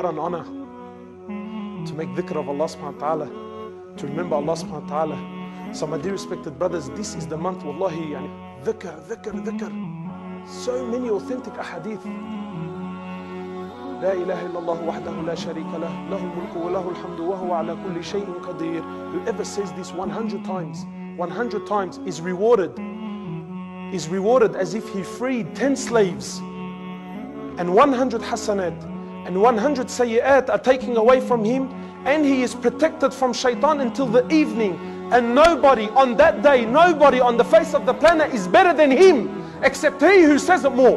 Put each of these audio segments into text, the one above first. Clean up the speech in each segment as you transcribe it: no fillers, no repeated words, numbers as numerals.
What an honor to make dhikr of Allah subhanahu wa ta'ala, to remember Allah subhanahu wa ta'ala. So my dear respected brothers, this is the month, wallahi, yani, dhikr. So many authentic ahadith. لا إله إلا الله وحده لا شريك له له الملك وله الحمد وهو على كل شيء قدير. Whoever says this 100 times is rewarded as if he freed 10 slaves, and 100 hasanat and 100 sayyat are taken away from him, and he is protected from shaitan until the evening, and nobody on that day, nobody on the face of the planet is better than him except he who says it more.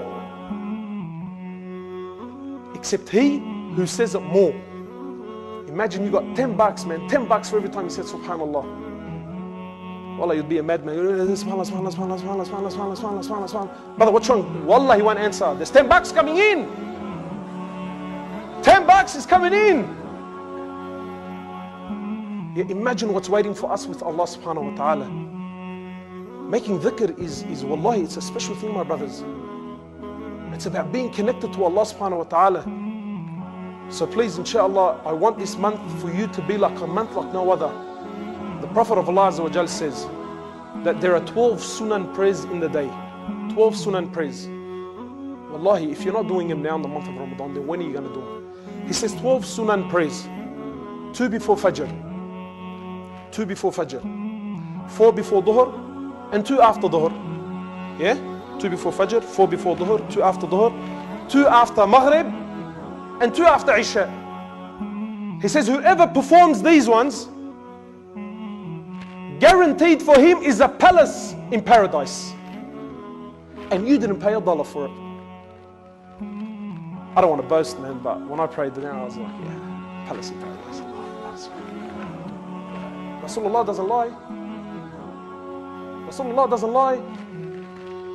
Except he who says it more. Imagine you got 10 bucks, man. 10 bucks for every time you said subhanallah. Wallah, you'd be a madman. Subhanallah, subhanallah, subhanallah, subhanallah, subhanallah, subhanallah, subhanallah, subhanallah. Brother, what's wrong? Wallah, he won't answer. There's 10 bucks coming in. 10 bucks is coming in. Yeah, imagine what's waiting for us with Allah subhanahu wa ta'ala. Making dhikr is wallahi, it's a special thing, my brothers. It's about being connected to Allah subhanahu wa ta'ala. So please, inshallah, I want this month for you to be like a month like no other. The Prophet of Allah Azza wa Jal says that there are 12 sunan prayers in the day. 12 sunan prayers. Wallahi, if you're not doing them now in the month of Ramadan, then when are you going to do them? He says 12 sunan prayers. 2 before Fajr. 2 before Fajr. 4 before Dhuhr and 2 after Dhuhr. Yeah? 2 before Fajr, 4 before Dhuhr, 2 after Dhuhr, 2 after Maghrib, and 2 after Isha. He says, whoever performs these ones, guaranteed for him is a palace in paradise. And you didn't pay a dollar for it. I don't want to boast, man, but when I prayed there, I was like, yeah, palace in paradise. Rasulullah doesn't lie. Rasulullah doesn't lie.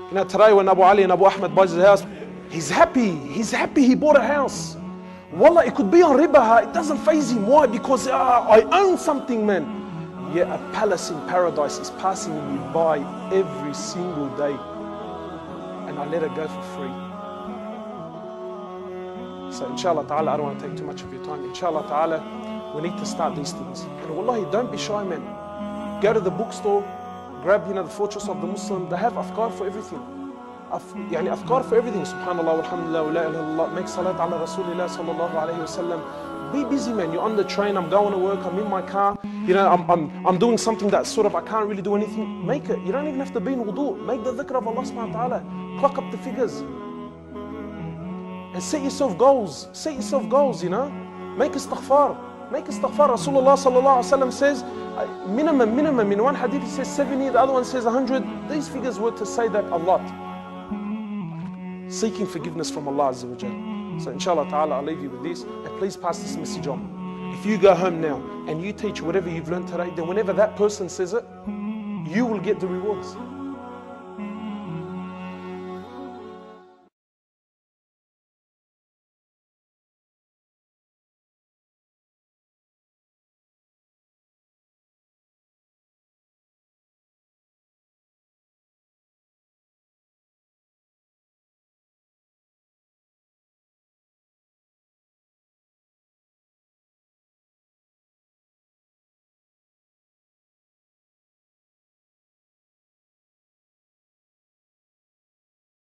You know, today when Abu Ali and Abu Ahmad buys his house, he's happy he bought a house. Wallah, it could be on riba, it doesn't faze him. Why? Because I own something, man. Yeah, a palace in paradise is passing me by every single day, and I let it go for free. So inshallah ta'ala, I don't want to take too much of your time. Inshallah ta'ala, we need to start these things. And wallahi, don't be shy, man. Go to the bookstore, grab, you know, the Fortress of the Muslim. They have afkar for everything. Afkar for everything. Subhanallah, walhamdulillah, la ilaha illallah. Make salat ala Rasulullah sallallahu alayhi wasallam. Be busy, man. You're on the train. I'm going to work. I'm in my car. You know, I'm doing something that sort of I can't really do anything. Make it. You don't even have to be in wudu. Make the dhikr of Allah subhanahu wa ta'ala. Clock up the figures. And set yourself goals. Set yourself goals, you know. Make istighfar. Make istighfar. Rasulullah sallallahu alayhi wasallam says, minimum, in one hadith it says 70, the other one says 100. These figures were to say that a lot. Seeking forgiveness from Allah Azza wa Jal. So inshallah ta'ala, I'll leave you with this, and please pass this message on. If you go home now and you teach whatever you've learned today, then whenever that person says it, you will get the rewards.